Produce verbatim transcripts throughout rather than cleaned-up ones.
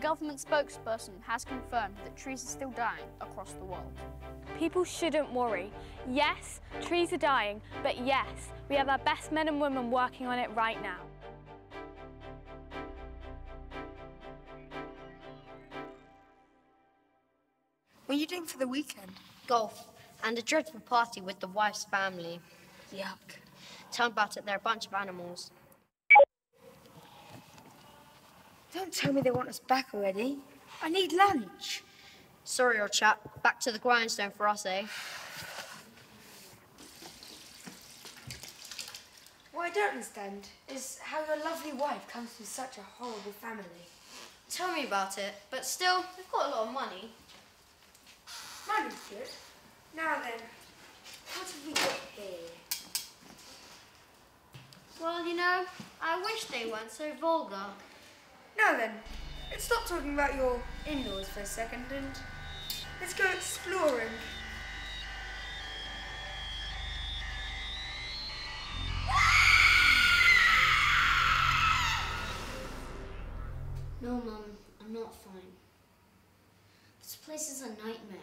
government spokesperson has confirmed that trees are still dying across the world. People shouldn't worry. Yes, trees are dying, but yes, we have our best men and women working on it right now. What are you doing for the weekend? Golf, and a dreadful party with the wife's family. Yuck. Tell about it, they're a bunch of animals. Don't tell me they want us back already. I need lunch. Sorry, old chap. Back to the grindstone for us, eh? What I don't understand is how your lovely wife comes from such a horrible family. Tell me about it, but still, we've got a lot of money. Money's good. Now then, what have we got here? Well, you know, I wish they weren't so vulgar. Now then, let's stop talking about your in-laws for a second and let's go exploring. No, Mum, I'm not fine. This place is a nightmare.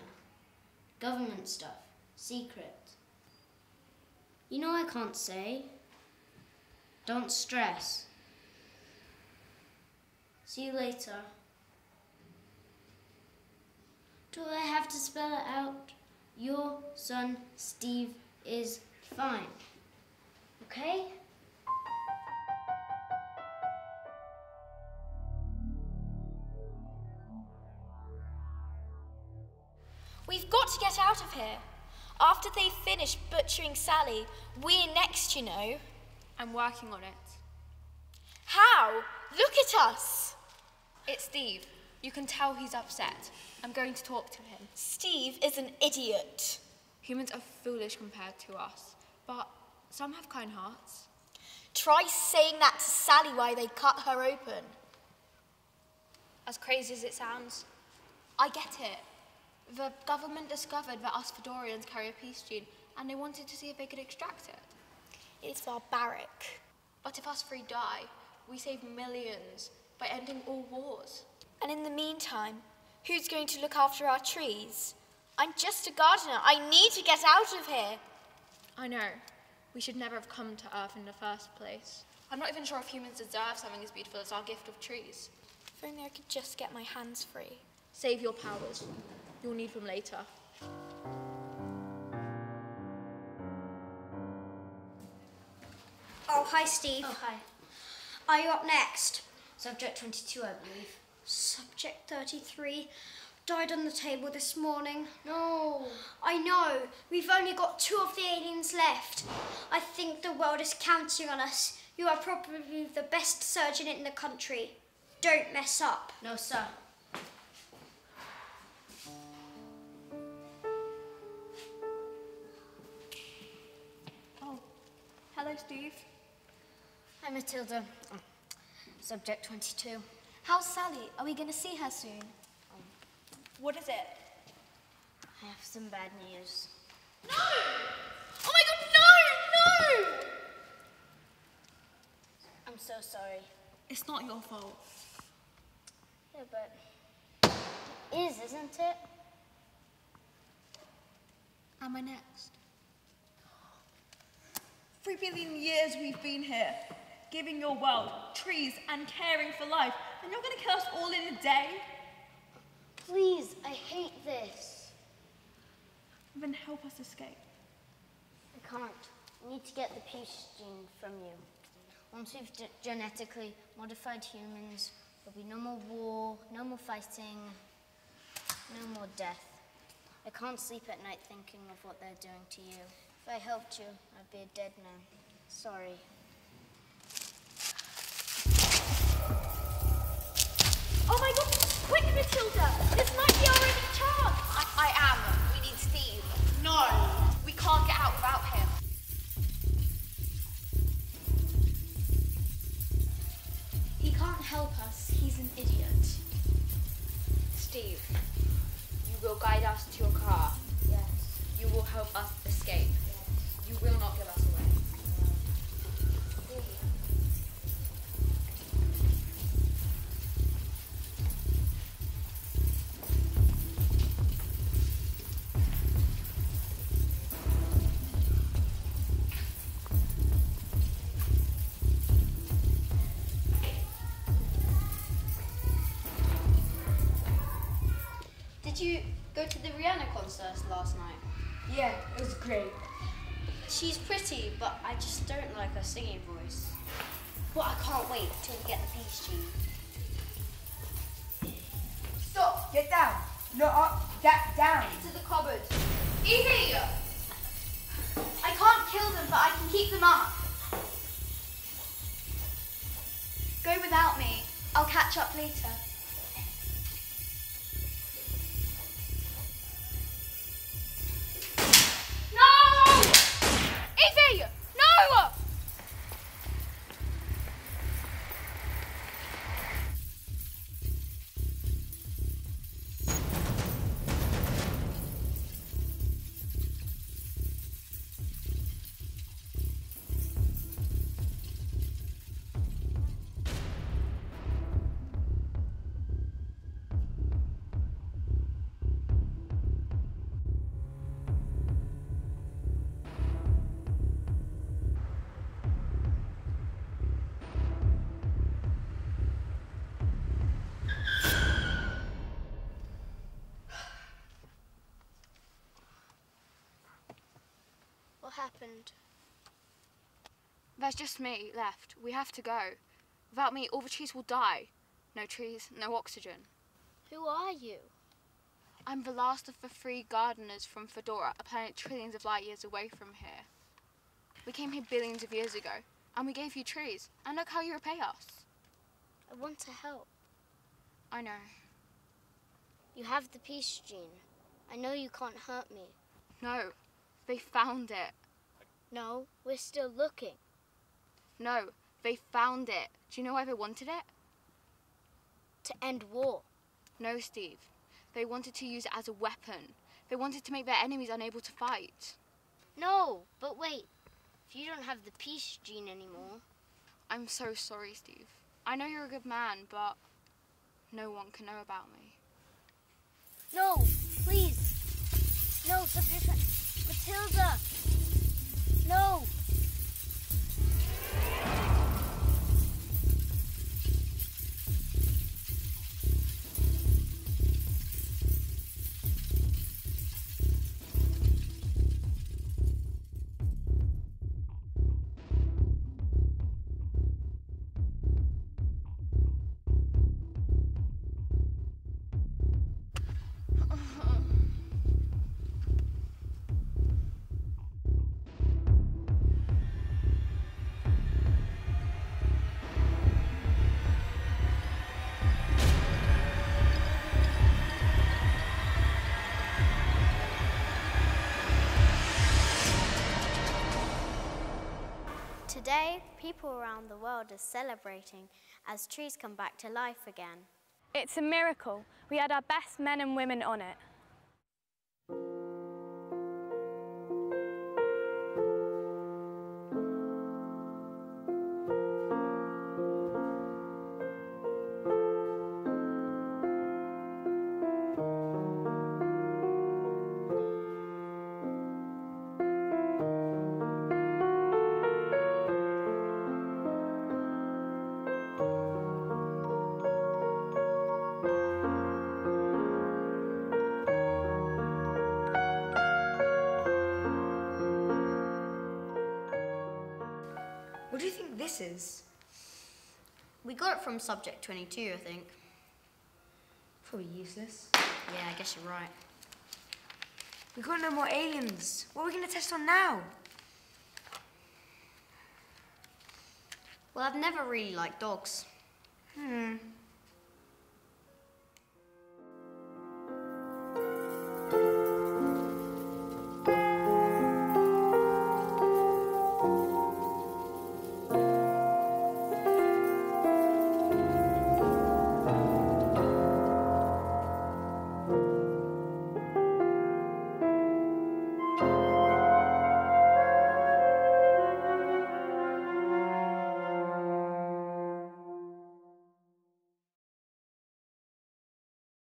Government stuff. Secret. You know I can't say. Don't stress. See you later. Do I have to spell it out? Your son, Steve, is fine. Okay? We've got to get out of here. After they finish butchering Sally, we're next, you know. I'm working on it. How? Look at us! It's Steve. You can tell he's upset. I'm going to talk to him. Steve is an idiot. Humans are foolish compared to us, but some have kind hearts. Try saying that to Sally while they cut her open. As crazy as it sounds, I get it. The government discovered that us Fedorians carry a peace gene, and they wanted to see if they could extract it. It's barbaric. But if us three die, we save millions by ending all wars. And in the meantime, who's going to look after our trees? I'm just a gardener. I need to get out of here. I know. We should never have come to Earth in the first place. I'm not even sure if humans deserve something as beautiful as our gift of trees. If only I could just get my hands free. Save your powers. You'll need them later. Oh, hi, Steve. Oh, hi. Are you up next? Subject twenty-two, I believe. Subject thirty-three died on the table this morning. No. I know. We've only got two of the aliens left. I think the world is counting on us. You are probably the best surgeon in the country. Don't mess up. No, sir. Oh, hello, Steve. Hi, Matilda. Oh. Subject twenty-two. How's Sally? Are we going to see her soon? Um, what is it? I have some bad news. No! Oh my god, no! No! I'm so sorry. It's not your fault. Yeah, but it is, isn't it? Am I next? Three billion years we've been here, giving your world trees and caring for life, and you're going to kill us all in a day? Please, I hate this. Then help us escape. I can't. I need to get the peace gene from you. Once we've genetically modified humans, there'll be no more war, no more fighting, no more death. I can't sleep at night thinking of what they're doing to you. If I helped you, I'd be dead now. Sorry. Oh my god! Quick, Matilda! This might be our only chance! I, I am. We need Steve. No! We can't get out without him. He can't help us. He's an idiot. Steve, you will guide us to your car. Yes. You will help us escape. Yes. You will not give us away. Did you go to the Rihanna concert last night? Yeah, it was great. She's pretty, but I just don't like her singing voice. But I can't wait till we get the Peace Gene. Stop! Get down! Not up, that down! Into the cupboard! Easy! I can't kill them, but I can keep them up. Go without me. I'll catch up later. Happened? There's just me left. We have to go. Without me, all the trees will die. No trees, no oxygen. Who are you? I'm the last of the three gardeners from Fedora, a planet trillions of light years away from here. We came here billions of years ago, and we gave you trees, and look how you repay us. I want to help. I know. You have the Peace Gene. I know you can't hurt me. No, they found it. No, we're still looking. No, they found it. Do you know why they wanted it? To end war. No, Steve. They wanted to use it as a weapon. They wanted to make their enemies unable to fight. No, but wait. If you don't have the Peace Gene anymore... I'm so sorry, Steve. I know you're a good man, but no one can know about me. No, please. No, but Matilda! No! Today, people around the world are celebrating as trees come back to life again. It's a miracle. We had our best men and women on it. What do you think this is? We got it from subject twenty-two, I think. Probably useless. Yeah, I guess you're right. We've got no more aliens. What are we going to test on now? Well, I've never really liked dogs. Hmm.